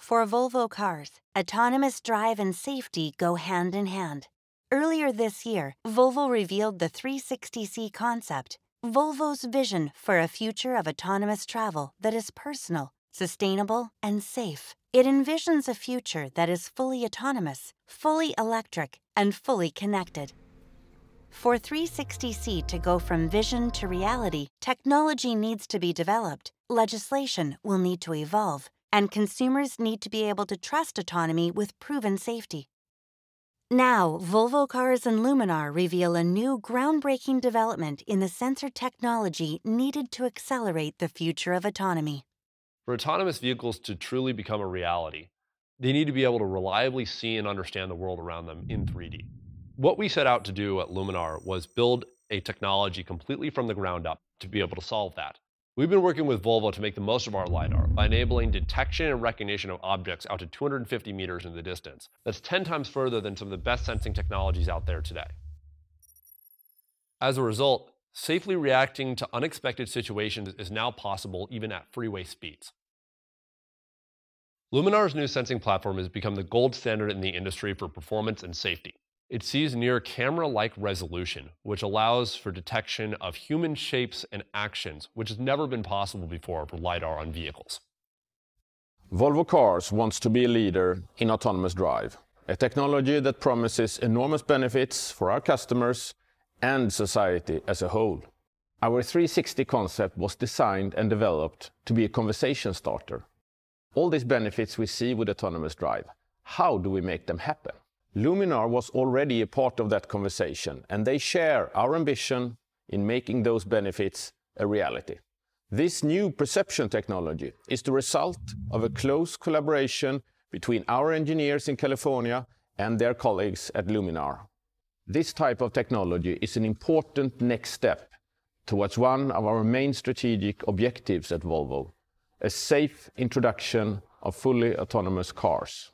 For Volvo Cars, autonomous drive and safety go hand in hand. Earlier this year, Volvo revealed the 360C concept, Volvo's vision for a future of autonomous travel that is personal, sustainable, and safe. It envisions a future that is fully autonomous, fully electric, and fully connected. For 360C to go from vision to reality, technology needs to be developed, legislation will need to evolve, and consumers need to be able to trust autonomy with proven safety. Now, Volvo Cars and Luminar reveal a new groundbreaking development in the sensor technology needed to accelerate the future of autonomy. For autonomous vehicles to truly become a reality, they need to be able to reliably see and understand the world around them in 3D. What we set out to do at Luminar was build a technology completely from the ground up to be able to solve that. We've been working with Volvo to make the most of our LiDAR by enabling detection and recognition of objects out to 250 meters in the distance. That's 10 times further than some of the best sensing technologies out there today. As a result, safely reacting to unexpected situations is now possible even at freeway speeds. Luminar's new sensing platform has become the gold standard in the industry for performance and safety. It sees near camera-like resolution, which allows for detection of human shapes and actions, which has never been possible before for LiDAR on vehicles. Volvo Cars wants to be a leader in autonomous drive, a technology that promises enormous benefits for our customers and society as a whole. Our 360 concept was designed and developed to be a conversation starter. All these benefits we see with autonomous drive, how do we make them happen? Luminar was already a part of that conversation, and they share our ambition in making those benefits a reality. This new perception technology is the result of a close collaboration between our engineers in California and their colleagues at Luminar. This type of technology is an important next step towards one of our main strategic objectives at Volvo, a safe introduction of fully autonomous cars.